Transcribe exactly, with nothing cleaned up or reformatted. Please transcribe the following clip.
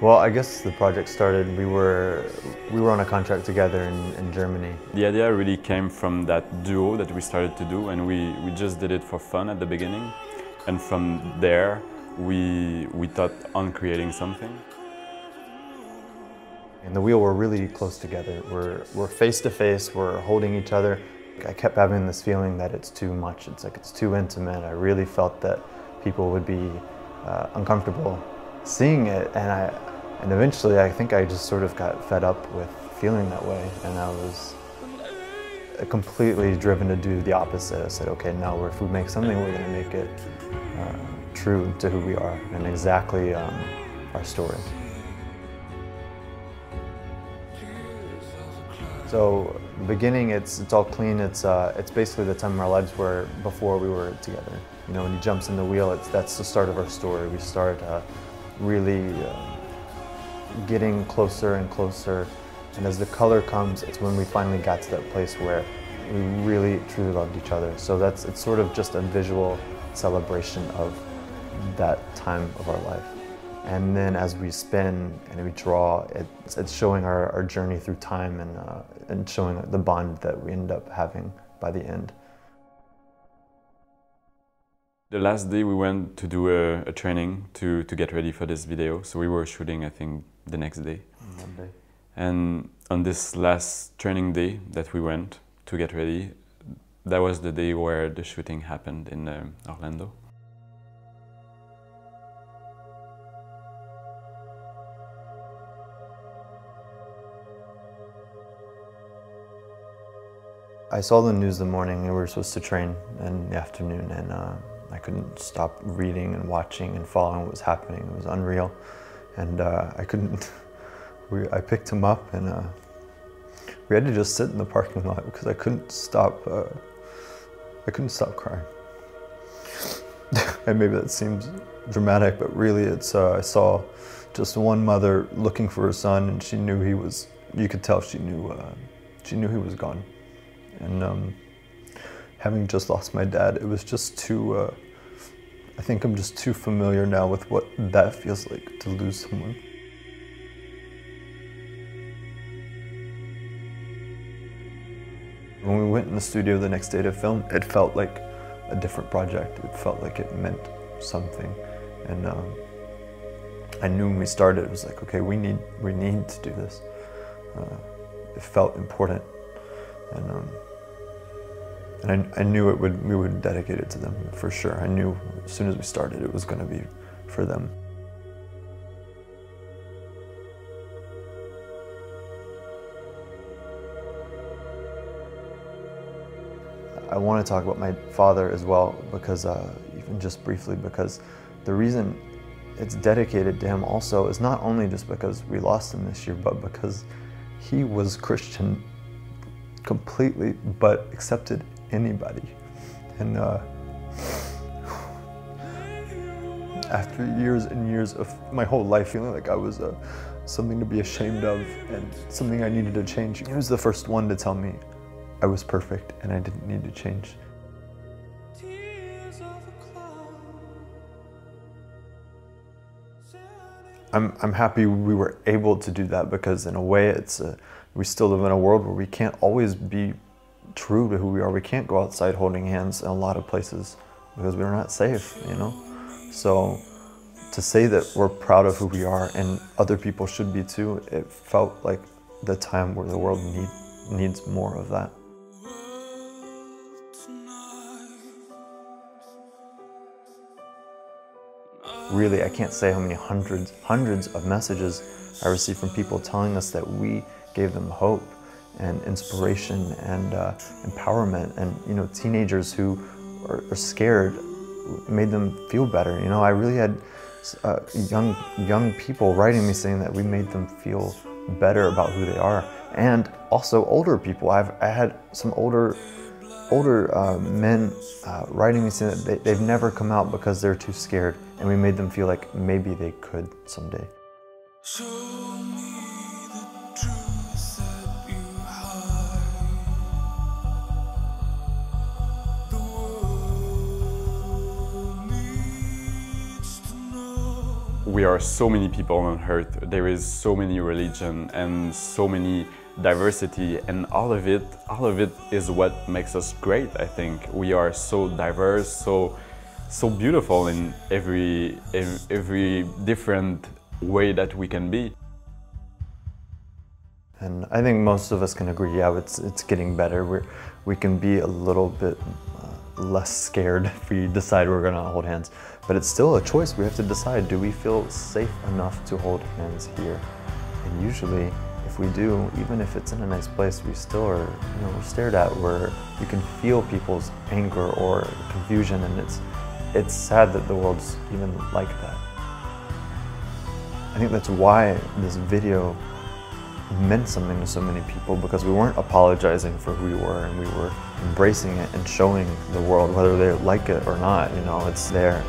Well, I guess the project started, we were we were on a contract together in, in Germany. The idea really came from that duo that we started to do, and we, we just did it for fun at the beginning. And from there, we, we thought on creating something. And the wheel were really close together. We're, we're face to face, we're holding each other. I kept having this feeling that it's too much, it's like it's too intimate. I really felt that people would be uh, uncomfortable seeing it, and I and eventually I think I just sort of got fed up with feeling that way, and I was completely driven to do the opposite. I said, okay, now if we make something, we're going to make it uh, true to who we are and exactly um, our story. So beginning, it's it's all clean. It's uh, it's basically the time of our lives where before we were together. You know, when he jumps in the wheel, it's that's the start of our story. We start. Uh, really uh, getting closer and closer, and as the color comes, it's when we finally got to that place where we really truly loved each other. So that's it's sort of just a visual celebration of that time of our life. And then as we spin and we draw, it's, it's showing our, our journey through time and, uh, and showing the bond that we end up having by the end. The last day we went to do a, a training to, to get ready for this video, so we were shooting, I think, the next day. Monday. And on this last training day that we went to get ready, that was the day where the shooting happened in um, Orlando. I saw the news the morning, we were supposed to train in the afternoon, and uh, I couldn't stop reading and watching and following what was happening. It was unreal, and uh, I couldn't. We, I picked him up, and uh, we had to just sit in the parking lot because I couldn't stop. Uh, I couldn't stop crying. And maybe that seems dramatic, but really, it's. Uh, I saw just one mother looking for her son, and she knew he was. You could tell she knew. Uh, she knew he was gone, and. Um, Having just lost my dad, it was just too, uh, I think I'm just too familiar now with what that feels like to lose someone. When we went in the studio the next day to film, it felt like a different project. It felt like it meant something. And um, I knew when we started, it was like, okay, we need, we need to do this. Uh, it felt important. And. Um, And I, I knew it would, we would dedicate it to them, for sure. I knew as soon as we started it was going to be for them. I want to talk about my father as well, because, uh, even just briefly, because the reason it's dedicated to him also is not only just because we lost him this year, but because he was Christian completely, but accepted anybody. And uh, after years and years of my whole life feeling like I was uh, something to be ashamed of and something I needed to change, he was the first one to tell me I was perfect and I didn't need to change. I'm, I'm happy we were able to do that, because in a way it's a, we still live in a world where we can't always be true to who we are. We can't go outside holding hands in a lot of places because we're not safe, you know? So to say that we're proud of who we are and other people should be too, it felt like the time where the world need, needs more of that. Really, I can't say how many hundreds, hundreds of messages I received from people telling us that we gave them hope and inspiration and uh, empowerment, and you know, teenagers who are, are scared made them feel better. You know, I really had uh, young young people writing me saying that we made them feel better about who they are, and also older people. I've I had some older. older uh, men uh, writing me saying that they, they've never come out because they're too scared, and we made them feel like maybe they could someday. Show me the truth that you hide. The world needs to know. we are so many people on earth, there is so many religion and so many diversity, and all of it, all of it is what makes us great, I think. We are so diverse, so so beautiful in every, every different way that we can be. And I think most of us can agree, yeah, it's, it's getting better. We're, we can be a little bit uh, less scared if we decide we're gonna hold hands. But it's still a choice. We have to decide, do we feel safe enough to hold hands here? And usually, if we do, even if it's in a nice place, we still are, you know, we're stared at, where you can feel people's anger or confusion, and it's, it's sad that the world's even like that. I think that's why this video meant something to so many people, because we weren't apologizing for who we were, and we were embracing it and showing the world, whether they like it or not, you know, it's there.